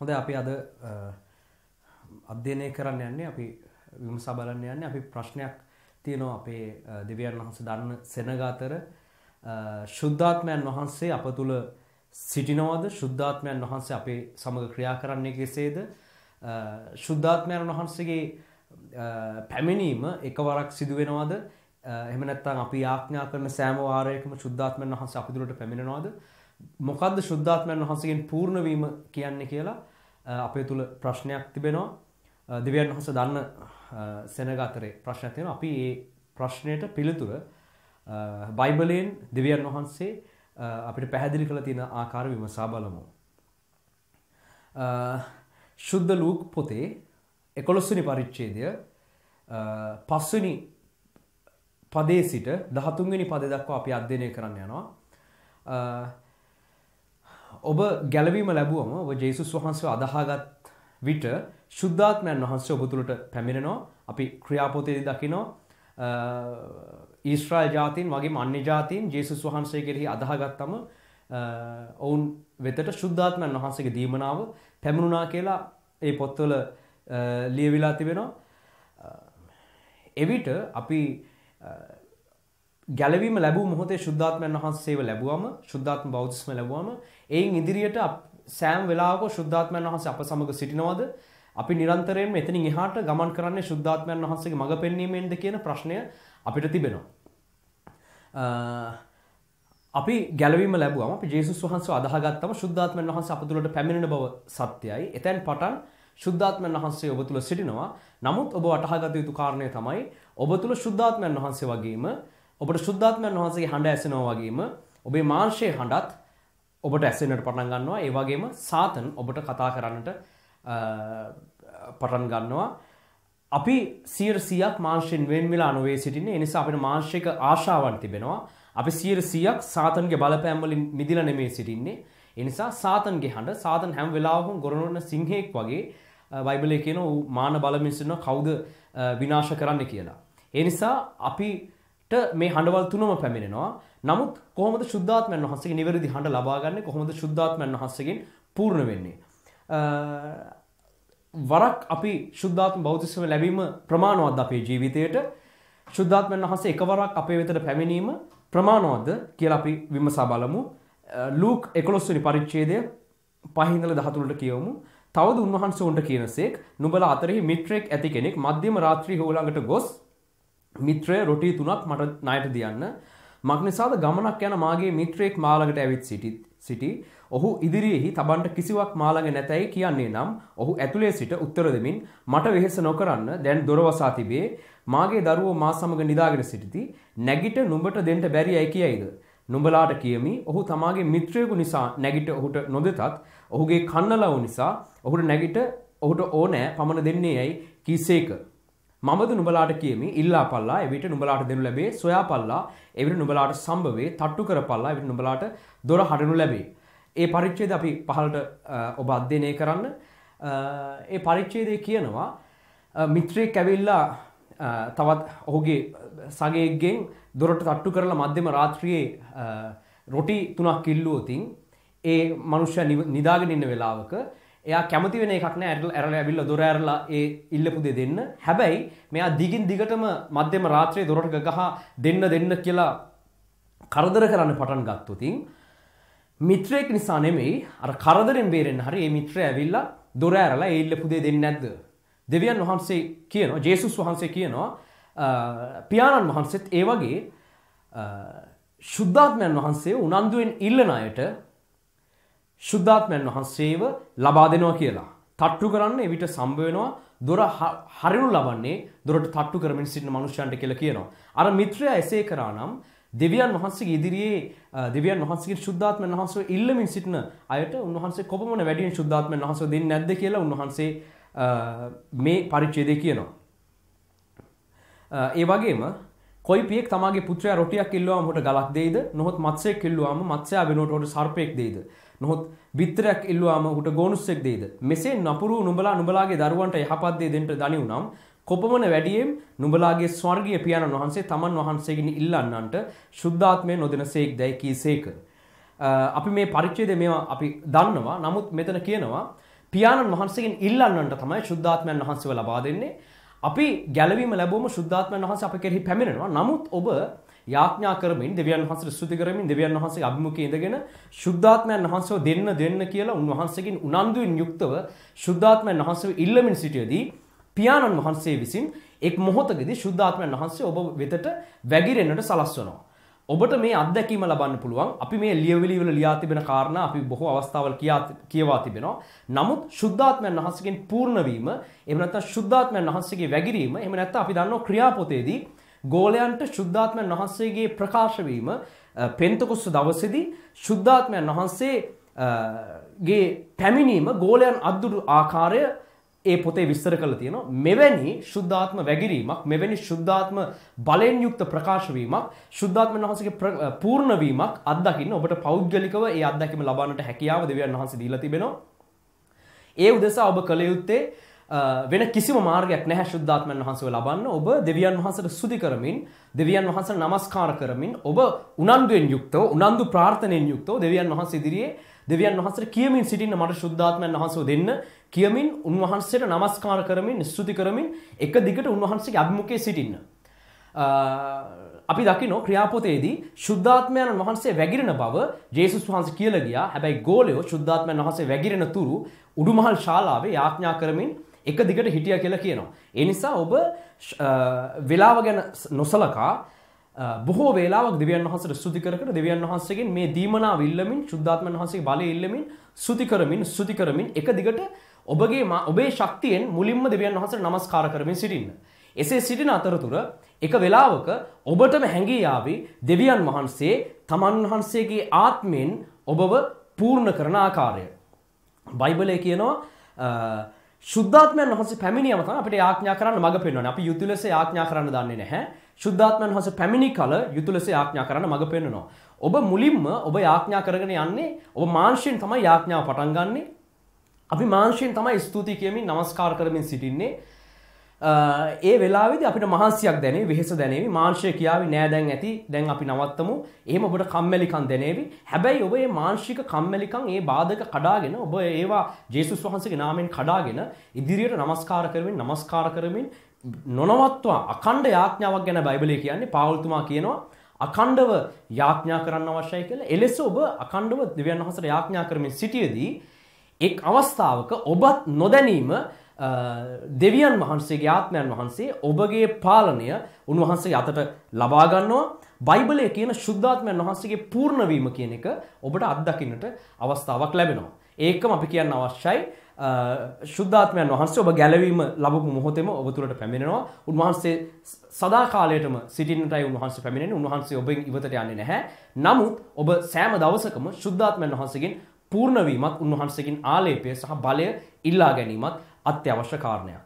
හොඳයි අපි අද අධ්‍යයනය කරන්න යන්නේ අපි විමසා බලන්න යන්නේ අපි ප්‍රශ්නයක් තියෙනවා අපේ දෙවියන් වහන්සේ දන්න සෙනග අතර ශුද්ධාත්මයන් වහන්සේ අප තුල සිටිනවද ශුද්ධාත්මයන් වහන්සේ අපේ සමග ක්‍රියා කරන්නේ කෙසේද ශුද්ධාත්මයන් වහන්සේගේ පැමිණීම එකවරක් සිදු වෙනවද එහෙම නැත්නම් අපි ආඥා කරන සෑම වාරයකම ශුද්ධාත්මයන් වහන්සේ අප තුලට පැමිණෙනවද මොකද්ද ශුද්ධාත්මයන් වහන්සේගෙන් පූර්ණ වීම කියන්නේ කියලා අපේ තුල ප්‍රශ්නයක් තිබෙනවා දෙවියන් වහන්සේ දන්න සෙනග අතරේ ප්‍රශ්නයක් තියෙනවා අපි මේ ප්‍රශ්නයට පිළිතුර බයිබලයෙන් දෙවියන් වහන්සේ අපිට පැහැදිලි කරලා තියෙන ආකාර විමසා බලමු සුද්ධ ලූක් පොතේ 11 වෙනි පරිච්ඡේදය 5 වෙනි පදයේ සිට 13 වෙනි පදය දක්වා අපි අධ්‍යයනය කරන්න යනවා ඔබ ගැලවීම ලැබුවම ඔබ ජේසුස් වහන්සේව අදහාගත් විට ශුද්ධාත්මයන් වහන්සේ ඔබ තුලට පැමිණෙනවා අපි ක්‍රියාපොතේදී දකිනවා ඊශ්‍රායෙල් ජාතීන් වගේම අන්‍ය ජාතීන් ජේසුස් වහන්සේ කෙරෙහි අදහාගත්තම ඔවුන් වෙතට ශුද්ධාත්මයන් වහන්සේගේ දීමනාව පැමිණුණා කියලා ඒ පොත්වල ලියවිලා තිබෙනවා එවිට අපි ගැලවීම ලැබූ මොහොතේ ශුද්ධාත්මයන් වහන්සේව ලැබුවම ශුද්ධාත්ම බෞද්ධස්ම ලැබුවම එයින් ඉදිරියට සෑම වෙලාවක ශුද්ධාත්මයන් වහන්සේ අප සමග සිටිනවද අපි නිරන්තරයෙන්ම එතනින් එහාට ගමන් කරන්නේ ශුද්ධාත්මයන් වහන්සේගේ මඟ පෙන්වීමෙන්ද කියන ප්‍රශ්නය අපිට තිබෙනවා අපි ගැලවීම ලැබුවම අපි ජේසුස් වහන්සේව අදහාගත්තම ශුද්ධාත්මයන් වහන්සේ අප තුළට පැමිණෙන බව සත්‍යයි එතෙන් පටන් ශුද්ධාත්මයන් වහන්සේ ඔබ තුළ සිටිනවා නමුත් ඔබ වටහා ගත යුතු කාරණය තමයි ඔබ තුළ ශුද්ධාත්මයන් වහන්සේ වගේම ඔබට ශුද්ධාත්මයන් වහන්සේගේ හඬ ඇසෙනවා වගේම ඔබේ මාංශයේ හඬත් ඔබට ඇසෙන්නට පටන් ගන්නවා ඒ වගේම සාතන් ඔබට කතා කරන්නට පටන් ගන්නවා අපි 100ක් මාංශයෙන් වෙන් වෙලා නොවේ සිටින්නේ ඒ නිසා අපිට මාංශික ආශාවන් තිබෙනවා අපි 100ක් සාතන්ගේ බලපෑම් වලින් මිදලා නෙමේ සිටින්නේ ඒ නිසා සාතන්ගේ හඬ සාතන් හැම වෙලාවකම ගොරවන සිංහෙක් වගේ බයිබලයේ කියනවා ඌ මාන බලමින් සිටිනවා කවුද විනාශ කරන්න කියලා ඒ නිසා අපි මේ හඬවල් තුනම පැමිණෙනවා නමුත් කොහොමද ශුද්ධාත්මයන් වහන්සේගේ නිවැරදි හඬ ලබා ගන්නේ කොහොමද ශුද්ධාත්මයන් වහන්සේගෙන් පූර්ණ වෙන්නේ වරක් අපි ශුද්ධාත්ම බෞද්ධත්වය ලැබීම ප්‍රමාණවත්ද අපේ ජීවිතයට ශුද්ධාත්මයන් වහන්සේ එකවරක් අපේ වෙතට පැමිණීම ප්‍රමාණවත්ද කියලා අපි විමසා බලමු ලූක් 11 වෙනි පරිච්ඡේදය 5 ඉඳලා 13 ට කියවමු තවද උන්වහන්සේ උන්ට කියනසේක් නුඹලා අතරෙහි මිත්‍රයෙක් ඇති කෙනෙක් මධ්‍යම රාත්‍රියේ හෝ ළඟට ගොස් මිත්‍රය රොටි තුනක් මට ණයට දෙන්න මක්නිසාද ගමනක් යන මාගේ මිත්‍රයෙක් මා ළඟට ඇවිත් සිටි ඔහු ඉදිරියේහි තබන්ට කිසිවක් මා ළඟ නැතයි කියන්නේ නම් ඔහු ඇතුලේ සිට උත්තර දෙමින් මට වෙහෙස නොකරන්න දැන් දොර වසා තිබේ මාගේ දරුවෝ මා සමග නිදාගෙන සිටිති නැගිට නුඹට දෙන්න බැරියයි කියයිද නුඹලාට කියමි ඔහු තමාගේ මිත්‍රයෙකු නිසා නැගිට ඔහුට නොදෙතත් ඔහුගේ කන්නලව නිසා ඔහුට නැගිට ඔහුට ඕනෑ පමණ දෙන්නේයයි කීසේක මමද නුඹලාට කියමි ඉල්ලා පල්ලා එවිට නුඹලාට දෙනු ලැබේ සොයා පල්ලා එවිට නුඹලාට සම්භවේ තට්ටු කරපල්ලා එවිට නුඹලාට දොර හඩනු ලැබේ. ඒ පරිච්ඡේද අපි පහළට ඔබ අධ්‍යයනය කරන්න. ඒ පරිච්ඡේදයේ කියනවා මිත්‍රයෙක් ඇවිල්ලා තවත් ඔහුගේ සගයෙක්ගෙන් දොරට තට්ටු කරලා මැදම රාත්‍රියේ රොටි තුනක් ඉල්ලුවොතින් ඒ මනුෂ්‍යයා නිදාගෙන ඉන්න වෙලාවක එයා කැමති වෙන එකක් නෑ ඇරලා ඇවිල්ලා දොර ඇරලා ඒ ඉල්ලපු දෙ දෙන්න. හැබැයි මෙයා දිගින් දිගටම මැදම රාත්‍රියේ දොරට ගගහ දෙන්න කියලා කරදර කරන්න පටන් ගත්තොත් මිත්‍රයෙක් නිසා නෙමෙයි අර කරදරෙන් බේරෙන්න හරි මේ මිත්‍රයා ඇවිල්ලා දොර ඇරලා ඒ ඉල්ලපු දෙ දෙන්නේ නැද්ද? දෙවියන් වහන්සේ කියනවා ජේසුස් වහන්සේ කියනවා පියාණන් වහන්සේත් ඒ වගේ ශුද්ධාත්මයන් වහන්සේ උනන්දුවෙන් ඉල්ලන අයට ශුද්ධාත්මයන් වහන්සේව ලබා දෙනවා කියලා. තට්ටු කරන්න එවිට සම්බ වෙනවා දොර හරිනු ලබන්නේ දොරට තට්ටු කරමින් සිටින මනුෂ්‍යයන්ට කියලා කියනවා. අර මිත්‍රයා එසේ කරා නම් දෙවියන් වහන්සේගේ ඉදිරියේ දෙවියන් වහන්සේගේ ශුද්ධාත්මයන් වහන්සේව ඉල්ලමින් සිටින අයට උන්වහන්සේ කොපමණ වැඩියෙන් ශුද්ධාත්මයන් වහන්සේව දෙන්නේ නැද්ද කියලා උන්වහන්සේ මේ පරිච්ඡේදයේ කියනවා. ඒ වගේම කොයි පියෙක් තමගේ පුත්‍රයා රොටියක් ඉල්ලුවාම උට ගලක් දෙයිද? නොහොත් මත්ස්‍යයෙක් ඉල්ලුවාම මත්ස්‍යයා වෙනුවට උට සර්පයෙක් දෙයිද? නොහොත් විත්‍රයක් ඉල්ලුවාම උට ගෝනුස්සෙක් දෙයිද? මෙසේ නපුරු නුඹලාගේ දරුවන්ට යහපත් දේ දෙන්නට දනි උනම් කොපමණ වැඩියෙන් නුඹලාගේ ස්වර්ගීය පියාණන් වහන්සේ තමන් වහන්සේගෙන් ඉල්ලන්නන්ට ශුද්ධාත්මය නොදෙනසේක් දැයි කීසේක. අපි මේ පරිච්ඡේදය මේවා අපි දන්නවා. නමුත් මෙතන කියනවා පියාණන් වහන්සේගෙන් ඉල්ලන්නන්ට තමයි ශුද්ධාත්මයන් වහන්සේව ලබා දෙන්නේ. අපි ගැලවීම ලැබුවම ශුද්ධාත්මයන් වහන්සේ අප කෙරෙහි පැමිණෙනවා. නමුත් ඔබ යාඥා කරමින් දෙවියන් වහන්සේට ස්තුති කරමින් දෙවියන් වහන්සේගේ අභිමුඛයේ ඉඳගෙන ශුද්ධාත්මයන් වහන්සේව දෙන්න කියලා උන්වහන්සේගෙන් උනන්දුවෙන් යුක්තව ශුද්ධාත්මයන් වහන්සේව ඉල්ලමින් සිටියේදී පියාණන් වහන්සේ විසින් එක් මොහොතකදී ශුද්ධාත්මයන් වහන්සේ ඔබ වෙතට වැගිරෙන්නට සලස්වනවා. ඔබට මේ අත්දැකීම ලබන්න පුළුවන්. අපි මේ ලියවිලි වල ලියා තිබෙන කාරණා අපි බොහෝ අවස්ථාවල කියවා තිබෙනවා. නමුත් ශුද්ධාත්මයන් වහන්සේගෙන් පූර්ණ වීම, එහෙම නැත්නම් ශුද්ධාත්මයන් වහන්සේගේ වැගිරීම, එහෙම නැත්නම් අපි දන්නවා ක්‍රියාපොතේදී ගෝලයන්ට ශුද්ධාත්මයන් වහන්සේගේ ප්‍රකාශ වීම, පෙන්තකොස්ත දවසේදී ශුද්ධාත්මයන් වහන්සේගේ පැමිණීම ගෝලයන් අද්දුරු ආකාරය ඒ පොතේ විස්තර කරලා තියෙනවා. මෙවැනි ශුද්ධාත්ම වැගිරීමක්, මෙවැනි ශුද්ධාත්ම බලෙන් යුක්ත ප්‍රකාශ වීමක්, ශුද්ධාත්මයන් වහන්සේගේ පූර්ණ වීමක් අත්දකින්න ඔබට පෞද්ගලිකව ඒ අත්දැකීම ලබන්නට හැකියාව දෙවියන් වහන්සේ දීලා තිබෙනවා. ඒ උදෙසා ඔබ කල යුත්තේ වෙන කිසිම මාර්ගයක් නැහැ ශුද්ධාත්මයන් වහන්සේව ලබන්න. ඔබ දෙවියන් වහන්සේට ස්තුති කරමින්, දෙවියන් වහන්සේට නමස්කාර කරමින්, ඔබ උනන්දුවෙන් යුක්තව, උනන්දු ප්‍රාර්ථනෙන් යුක්තව දෙවියන් වහන්සේ ඉදිරියේ දෙවියන් වහන්සේට කියමින් සිටින්න මට ශුද්ධාත්මයන් වහන්සේව දෙන්න කියමින් උන්වහන්සේට නමස්කාර කරමින් ස්තුති කරමින් එක දිගට උන්වහන්සේගේ අභිමුඛයේ සිටින්න. අපි දකිනවා ක්‍රියාපොතේදී ශුද්ධාත්මයන් වහන්සේ වැගිරෙන බව ජේසුස් වහන්සේ කියලා ගියා. හැබැයි ගෝලයෝ ශුද්ධාත්මයන් වහන්සේ වැගිරෙන තුරු උඩුමහල් ශාලාවේ යාඥා කරමින් එක දිගට හිටියා කියලා කියනවා. ඒ නිසා ඔබ වේලාව ගැන නොසලකා බොහෝ වේලාවක් දෙවියන් වහන්සේට ස්තුති කර කර දෙවියන් වහන්සේගෙන් මේ දීමනාව ඉල්ලමින්, ශුද්ධාත්මයන් වහන්සේගේ බලය ඉල්ලමින්, ස්තුති කරමින් එක දිගට ඔබේ ශක්තියෙන් මුලින්ම දෙවියන් වහන්සේට නමස්කාර කරමින් සිටින්න. එසේ සිටින අතරතුර එක වේලාවක ඔබටම හැඟී ආවි දෙවියන් වහන්සේ තමන් වහන්සේගේ ආත්මෙන් ඔබව පූර්ණ කරන ආකාරය. බයිබලයේ කියනවා ශුද්ධාත්මයන් වහන්සේ පැමිණියම තමයි අපිට යාඥා කරන්න මඟ පෙන්වන්නේ. අපි යුතු ලෙස යාඥා කරන්න දන්නේ නැහැ. ශුද්ධාත්මයන් වහන්සේ පැමිණි කල යුතු ලෙස යාඥා කරන්න මඟ පෙන්වනවා. ඔබ මුලින්ම ඔබ යාඥා කරගෙන යන්නේ, ඔබ මාංශයෙන් තමයි යාඥාව පටන් ගන්නෙ. අපි මාංශයෙන් තමයි ස්තුති කියමින් නමස්කාර කරමින් සිටින්නේ. ඒ වෙලාවේදී අපිට මහන්සියක් දැනෙවි, වෙහෙස දැනෙවි. මාංශය කියාවි නෑ දැන් ඇති, දැන් අපි නවත්තමු. එහෙම ඔබට කම්මැලිකම් දැනෙවි. හැබැයි ඔබ මේ මාංශික කම්මැලිකම්, මේ බාධක කඩාගෙන ඔබ ඒවා ජේසුස් වහන්සේගේ නාමයෙන් කඩාගෙන ඉදිරියට නමස්කාර කරමින් නොනවත්වා අඛණ්ඩ යාඥාවක් ගැන බයිබලයේ කියන්නේ පාවුල්තුමා කියනවා අඛණ්ඩව යාඥා කරන්න අවශ්‍යයි කියලා. එලෙස ඔබ අඛණ්ඩව දෙවියන් වහන්සේට යාඥා කරමින් සිටියේදී එක් අවස්ථාවක ඔබත් නොදැනීම දෙවියන් වහන්සේගේ ආත්මයන් වහන්සේ ඔබගේ පාලනය උන්වහන්සේගේ අතට ලබා ගන්නවා. බයිබලයේ කියන ශුද්ධාත්මයන් වහන්සේගේ පූර්ණ වීම කියන එක ඔබට අත්දකින්නට අවස්ථාවක් ලැබෙනවා. ඒකම අපි කියන්න අවශ්‍යයි ශුද්ධාත්මයන් වහන්සේ ඔබ ගැලවීම ලැබපු මොහොතේම ඔබ තුලට පැමිණෙනවා. උන්වහන්සේ සදාකාලයටම සිටින්නටයි උන්වහන්සේ පැමිණෙන්නේ. උන්වහන්සේ ඔබෙන් ඉවතට යන්නේ නැහැ. නමුත් ඔබ සෑම දවසකම ශුද්ධාත්මයන් වහන්සේගෙන් පූර්ණ වීමත්, උන්වහන්සේගෙන් ආලේපය සහ බලය ඉල්ලා ගැනීමත් අත්‍යවශ්‍ය කාරණයක්.